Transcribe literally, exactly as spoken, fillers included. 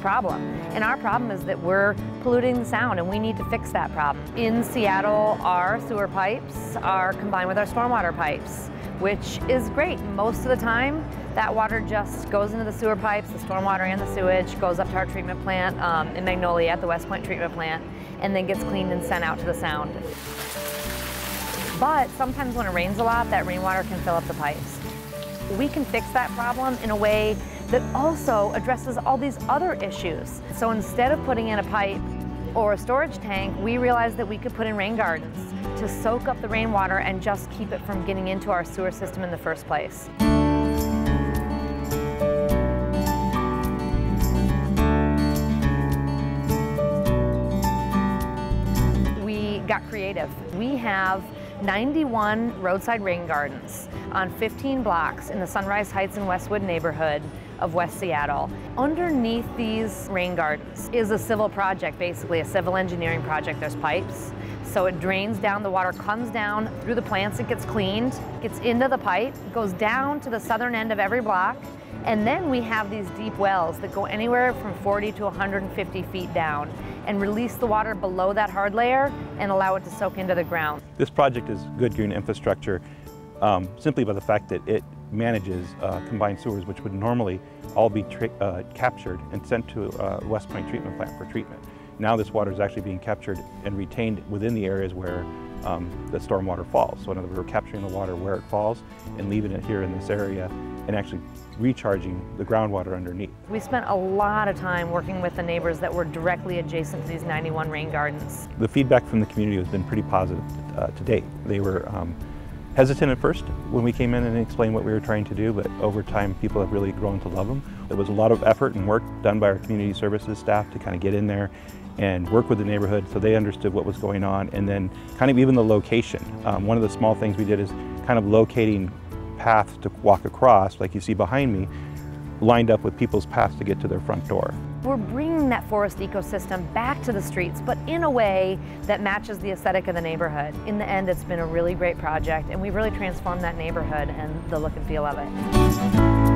problem. And our problem is that we're polluting the sound, and we need to fix that problem. In Seattle, our sewer pipes are combined with our stormwater pipes, which is great. Most of the time, that water just goes into the sewer pipes, the stormwater and the sewage, goes up to our treatment plant um, in Magnolia at the West Point Treatment Plant, and then gets cleaned and sent out to the sound. But sometimes when it rains a lot, that rainwater can fill up the pipes. We can fix that problem in a way that also addresses all these other issues. So instead of putting in a pipe or a storage tank, we realized that we could put in rain gardens to soak up the rainwater and just keep it from getting into our sewer system in the first place. We got creative. We have ninety-one roadside rain gardens on fifteen blocks in the Sunrise Heights and Westwood neighborhood of West Seattle. Underneath these rain gardens is a civil project, basically a civil engineering project. There's pipes, so it drains down, the water comes down through the plants, it gets cleaned, gets into the pipe, goes down to the southern end of every block, and then we have these deep wells that go anywhere from forty to one hundred fifty feet down and release the water below that hard layer and allow it to soak into the ground. This project is good green infrastructure um, simply by the fact that it manages uh, combined sewers, which would normally all be uh, captured and sent to uh, West Point Treatment Plant for treatment. Now this water is actually being captured and retained within the areas where um, the stormwater falls. So in other words, we're capturing the water where it falls and leaving it here in this area and actually recharging the groundwater underneath. We spent a lot of time working with the neighbors that were directly adjacent to these ninety-one rain gardens. The feedback from the community has been pretty positive uh, to date. They were um, hesitant at first when we came in and explained what we were trying to do, but over time people have really grown to love them. There was a lot of effort and work done by our community services staff to kind of get in there and work with the neighborhood so they understood what was going on, and then kind of even the location. Um, one of the small things we did is kind of locating paths to walk across, like you see behind me, lined up with people's paths to get to their front door. We're bringing that forest ecosystem back to the streets, but in a way that matches the aesthetic of the neighborhood. In the end, it's been a really great project, and we've really transformed that neighborhood and the look and feel of it.